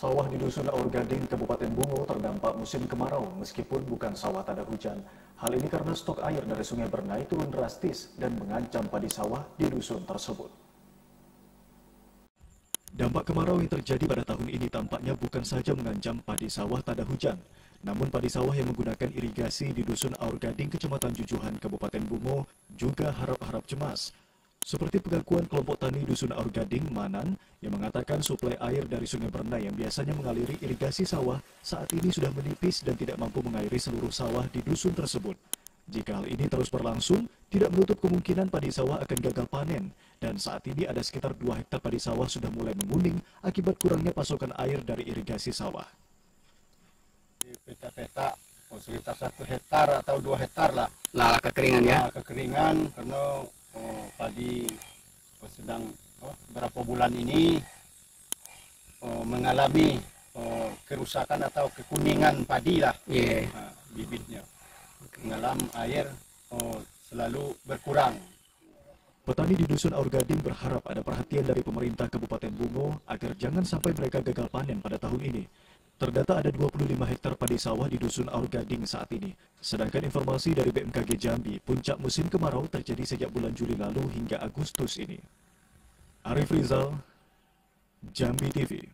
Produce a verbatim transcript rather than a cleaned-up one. Sawah di Dusun Aur Gading, Kabupaten Bungo terdampak musim kemarau meskipun bukan sawah tak ada hujan. Hal ini karena stok air dari Sungai Bernai turun drastis dan mengancam padi sawah di dusun tersebut. Dampak kemarau yang terjadi pada tahun ini tampaknya bukan saja mengancam padi sawah tak ada hujan, namun padi sawah yang menggunakan irigasi di Dusun Aur Gading, Kecamatan Jujuhan, Kabupaten Bungo juga harap-harap cemas. Seperti pengakuan kelompok tani Dusun Aur Gading, Manan, yang mengatakan suplai air dari Sungai Bernai yang biasanya mengaliri irigasi sawah saat ini sudah menipis dan tidak mampu mengairi seluruh sawah di dusun tersebut. Jika hal ini terus berlangsung, tidak menutup kemungkinan padi sawah akan gagal panen, dan saat ini ada sekitar dua hektar padi sawah sudah mulai menguning akibat kurangnya pasokan air dari irigasi sawah. Di peta-peta, oh sekitar satu hektar atau dua hektar lah. Nah, kekeringan ya? Nah, kekeringan karena oh, padi oh, sedang oh, berapa bulan ini oh, mengalami oh, kerusakan atau kekuningan padi lah, yeah. Nah, bibitnya. Mengalami air oh, selalu berkurang. Petani di Dusun Aur Gading berharap ada perhatian dari pemerintah Kabupaten Bungo agar jangan sampai mereka gagal panen pada tahun ini. Terdata ada dua puluh lima hektar padi sawah di Dusun Aur Gading saat ini. Sedangkan informasi dari B M K G Jambi, puncak musim kemarau terjadi sejak bulan Juli lalu hingga Agustus ini. Arif Rizal, Jambi T V.